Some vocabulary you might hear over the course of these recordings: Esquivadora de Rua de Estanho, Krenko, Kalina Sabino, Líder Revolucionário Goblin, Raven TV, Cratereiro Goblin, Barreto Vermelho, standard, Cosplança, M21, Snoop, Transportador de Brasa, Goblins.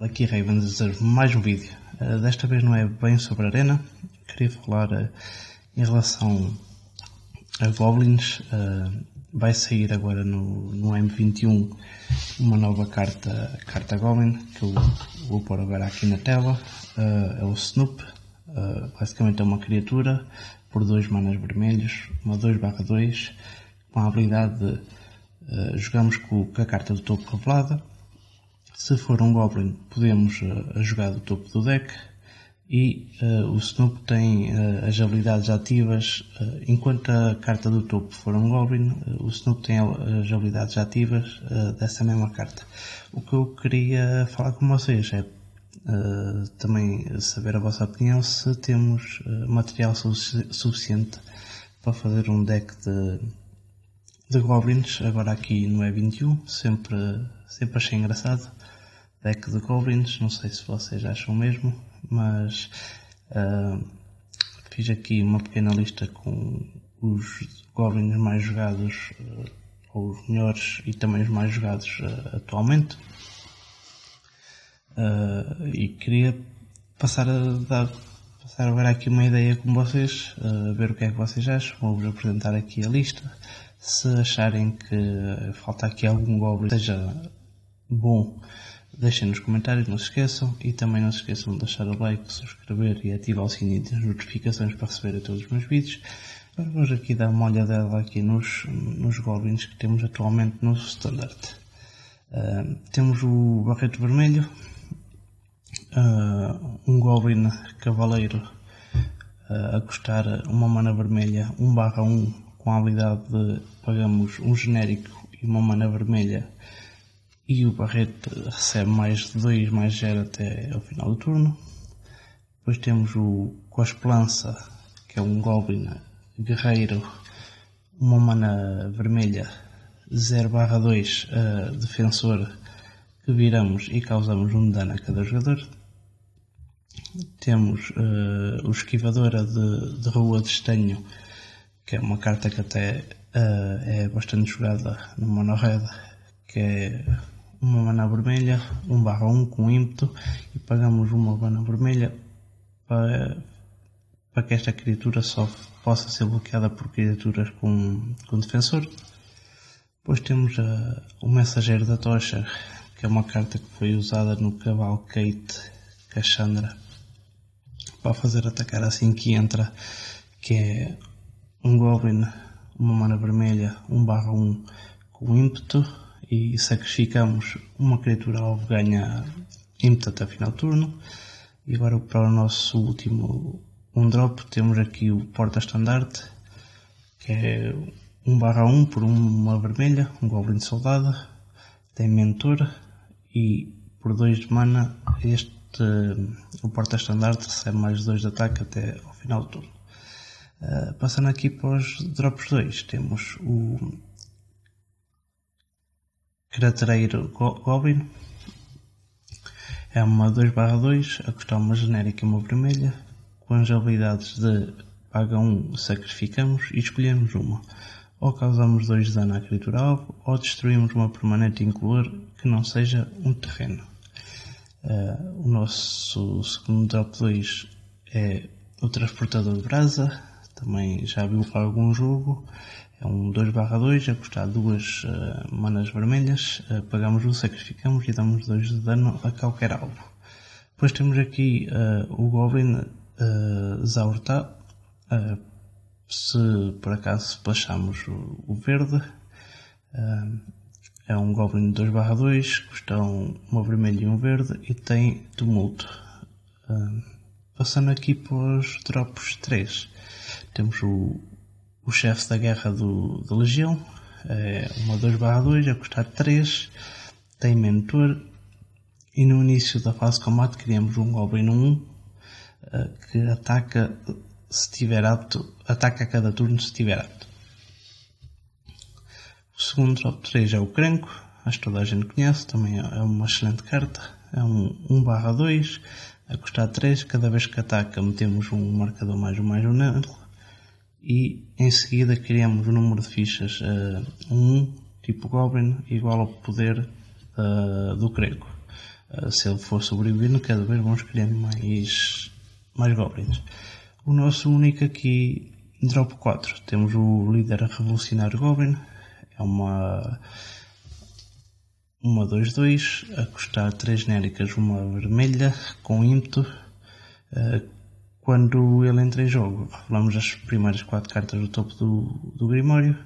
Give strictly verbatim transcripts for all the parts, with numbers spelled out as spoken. Aqui Raven, desejo mais um vídeo. Uh, desta vez não é bem sobre a arena. Queria falar uh, em relação a Goblins. Uh, vai sair agora no, no M vinte e um uma nova carta, carta Goblin, que eu vou pôr agora aqui na tela. Uh, é o Snoop. Uh, basicamente é uma criatura por dois manas vermelhos, uma dois barra dois, com a habilidade de uh, jogamos com, com a carta do topo revelada. Se for um Goblin, podemos uh, jogar do topo do deck, e uh, o Snoop tem uh, as habilidades ativas. Uh, enquanto a carta do topo for um Goblin, uh, o Snoop tem as habilidades ativas uh, dessa mesma carta. O que eu queria falar com vocês é uh, também saber a vossa opinião, se temos uh, material su suficiente para fazer um deck de, de Goblins, agora aqui no E vinte e um, sempre, sempre achei engraçado. Deck de Goblins, não sei se vocês acham mesmo, mas uh, fiz aqui uma pequena lista com os Goblins mais jogados, uh, ou os melhores e também os mais jogados uh, atualmente, uh, e queria passar, a dar, passar agora aqui uma ideia com vocês, uh, ver o que é que vocês acham. Vou-vos apresentar aqui a lista. Se acharem que falta aqui algum Goblin que seja bom, deixem nos comentários, não se esqueçam, e também não se esqueçam de deixar o like, subscrever e ativar o sininho das notificações para receber todos os meus vídeos. Agora vamos aqui dar uma olhadela aqui nos, nos Goblins que temos atualmente no standard. Uh, temos o Barreto Vermelho, uh, um Goblin Cavaleiro uh, a custar uma mana vermelha um barra um, com a habilidade de pagamos um genérico e uma mana vermelha, e o Barreto recebe mais dois, mais zero até ao final do turno. Depois temos o Cosplança, que é um Goblin Guerreiro, uma mana vermelha zero barra dois, uh, defensor, que viramos e causamos um dano a cada jogador. Temos uh, o Esquivadora de, de Rua de Estanho, que é uma carta que até uh, é bastante jogada no mono-red, que é uma mana vermelha um barra um com ímpeto, e pagamos uma mana vermelha para, para que esta criatura só possa ser bloqueada por criaturas com, com defensor. Depois temos a, o Mensageiro da Tocha, que é uma carta que foi usada no Cavalcate Cassandra para fazer atacar assim que entra, que é um Goblin, uma mana vermelha um barra um com ímpeto, e sacrificamos uma criatura alvo, ganha ímpeto até o final do turno. E agora para o nosso último um drop temos aqui o Porta Estandarte, que é um barra um por uma vermelha, um Goblin de Soldado, tem mentor, e por dois de mana este, o Porta Estandarte recebe mais dois de ataque até ao final do turno. Uh, passando aqui para os drops dois, temos o Cratereiro Goblin, é uma dois barra dois, a custar uma genérica e uma vermelha, com as habilidades de paga um, sacrificamos e escolhemos uma. Ou causamos dois de dano à criatura alvo, ou destruímos uma permanente incolor que não seja um terreno. Uh, o nosso segundo drop dois é o Transportador de Brasa, também já viu para algum jogo. É um dois barra dois, a custar duas uh, manas vermelhas, uh, pagamos um, sacrificamos e damos dois de dano a qualquer alvo. Depois temos aqui uh, o Goblin uh, Zaurta, uh, se por acaso baixamos o, o verde, uh, é um Goblin dois barra dois, custa um, uma vermelha e um verde, e tem tumulto. Uh, passando aqui para os drops três, temos o O Chefe da Guerra do, da Legião, é uma dois barra dois, a custar três, tem mentor, e no início da fase de combate criamos um Goblin um, que ataca se tiver apto, ataca a cada turno se tiver apto. O segundo drop três é o Krenko, acho que toda a gente conhece, também é uma excelente carta, é um um barra dois, a custar três, cada vez que ataca metemos um marcador mais ou mais um nele, e em seguida criamos o número de fichas uh, um, tipo Goblin, igual ao poder uh, do Krenko. se ele for sobrevivendo cada vez vamos criando mais, mais goblins. O nosso único aqui, drop quatro, temos o Líder Revolucionário Goblin, é uma uma dois dois, a custar três genéricas, uma vermelha, com ímpeto. Quando ele entra em jogo, revelamos as primeiras quatro cartas do topo do, do Grimório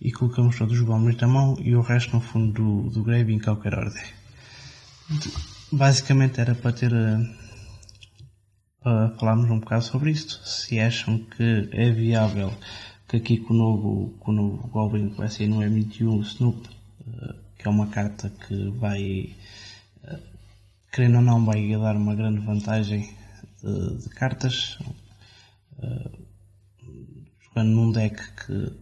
e colocamos todos os goblins na mão e o resto no fundo do, do grave em qualquer ordem. Basicamente era para ter... para falarmos um bocado sobre isto, se acham que é viável que aqui com o novo, com o novo Goblin que vai sair no M vinte e um, Snoop, que é uma carta que vai, querendo ou não, vai dar uma grande vantagem de, de cartas, jogando num deck que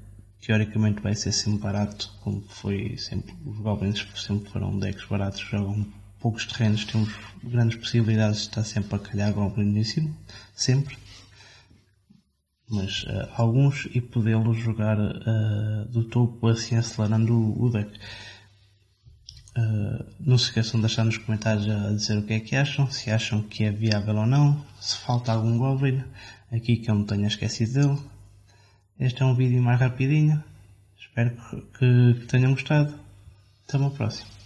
teoricamente vai ser sempre barato, como foi sempre, os Goblins sempre foram decks baratos, jogam poucos terrenos, temos grandes possibilidades de estar sempre a calhar Goblin em cima, sempre, mas uh, alguns, e podê-los jogar uh, do topo assim acelerando o, o deck. Uh, não se esqueçam de deixar nos comentários a dizer o que é que acham, se acham que é viável ou não, se falta algum Goblin aqui que eu não tenha esquecido dele. Este é um vídeo mais rapidinho, espero que, que tenham gostado, até uma próxima.